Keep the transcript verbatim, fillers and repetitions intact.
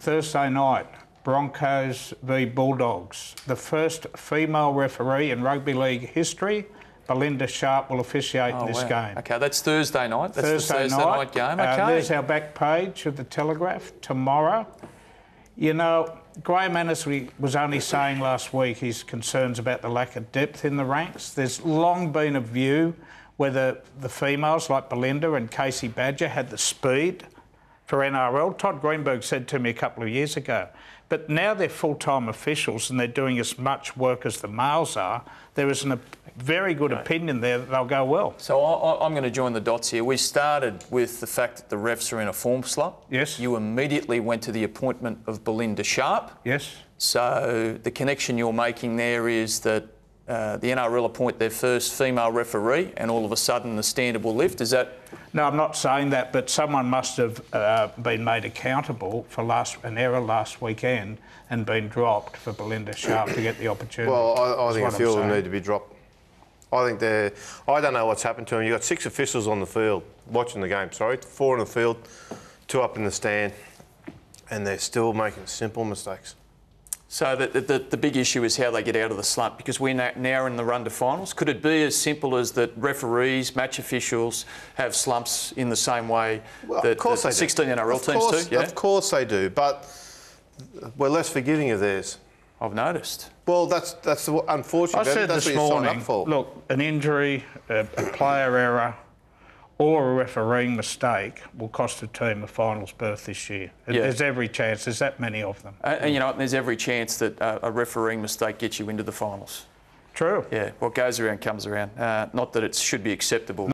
Thursday night, Broncos v Bulldogs. The first female referee in rugby league history, Belinda Sharpe, will officiate oh, in this wow. game. OK, that's Thursday night. That's Thursday, the Thursday night. night game. Okay. Uh, there's our back page of the Telegraph tomorrow. You know, Graham Annesley was only saying last week his concerns about the lack of depth in the ranks. There's long been a view whether the females like Belinda and Casey Badger had the speed for N R L. Todd Greenberg said to me a couple of years ago, but now they're full-time officials and they're doing as much work as the males are. There is a very good right. opinion there that they'll go well. So I, I'm going to join the dots here. We started with the fact that the refs are in a form slump. Yes. You immediately went to the appointment of Belinda Sharpe. Yes. So the connection you're making there is that uh, the N R L appoint their first female referee and all of a sudden the standard will lift. Is that... No, I'm not saying that, but someone must have uh, been made accountable for last an error last weekend and been dropped for Belinda Sharpe to get the opportunity. Well, I, I think a few of them need to be dropped. I think they're... I don't know what's happened to them. You've got six officials on the field, watching the game, sorry. Four on the field, two up in the stand, and they're still making simple mistakes. So the, the, the big issue is how they get out of the slump, because we're now in the run to finals. Could it be as simple as that referees, match officials have slumps in the same way well, that the sixteen do. N R L of teams course, do? Yeah? Of course they do, but we're less forgiving of theirs. I've noticed. Well, that's that's unfortunate. I said that's this morning, look, an injury, a, a player error or a refereeing mistake will cost a team a finals berth this year. Yeah. There's every chance. There's that many of them. And, and you know, there's every chance that uh, a refereeing mistake gets you into the finals. True. Yeah, what goes around comes around. Uh, not that it should be acceptable. No.